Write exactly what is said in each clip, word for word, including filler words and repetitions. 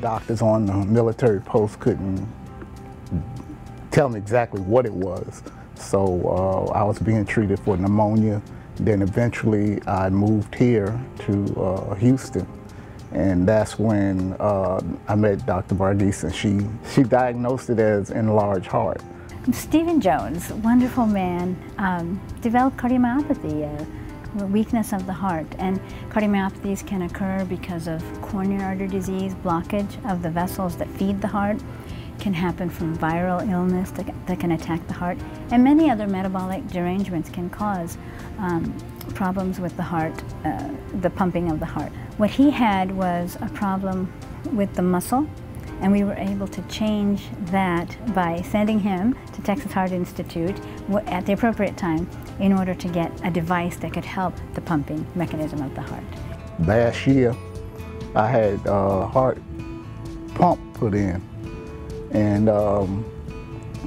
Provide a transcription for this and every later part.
doctors on the military post couldn't tell me exactly what it was. So uh, I was being treated for pneumonia. Then eventually I moved here to uh, Houston. And that's when uh, I met Doctor Varughese, and she, she diagnosed it as enlarged heart. Steven Jones, wonderful man, um, developed cardiomyopathy, a uh, weakness of the heart. And cardiomyopathies can occur because of coronary artery disease, blockage of the vessels that feed the heart, can happen from viral illness that, that can attack the heart, and many other metabolic derangements can cause um, problems with the heart, uh, the pumping of the heart. What he had was a problem with the muscle, and we were able to change that by sending him to Texas Heart Institute at the appropriate time in order to get a device that could help the pumping mechanism of the heart. Last year, I had a heart pump put in, and um,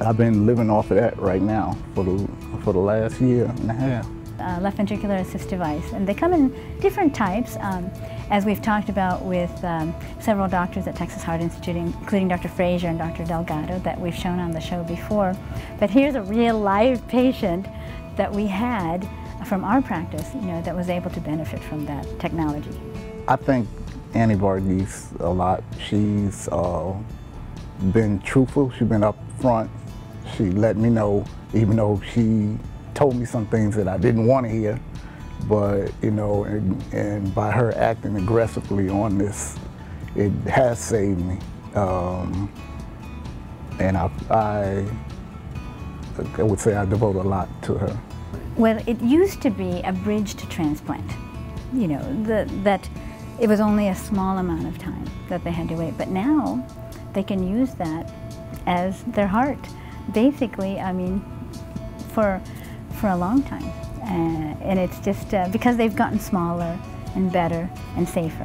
I've been living off of that right now for the, for the last year and a half. Uh, left ventricular assist device, and they come in different types, um, as we've talked about with um, several doctors at Texas Heart Institute, including Doctor Frazier and Doctor Delgado, that we've shown on the show before. But here's a real live patient that we had from our practice, you know, that was able to benefit from that technology. I thank Annie Varughese a lot. She's uh, been truthful. She's been upfront. She let me know, even though she told me some things that I didn't want to hear, but you know, and, and by her acting aggressively on this, it has saved me. Um, and I, I, I would say I devote a lot to her. Well, it used to be a bridge to transplant. You know, the, that it was only a small amount of time that they had to wait, but now they can use that as their heart. Basically, I mean, for for a long time, uh, and it's just uh, because they've gotten smaller and better and safer.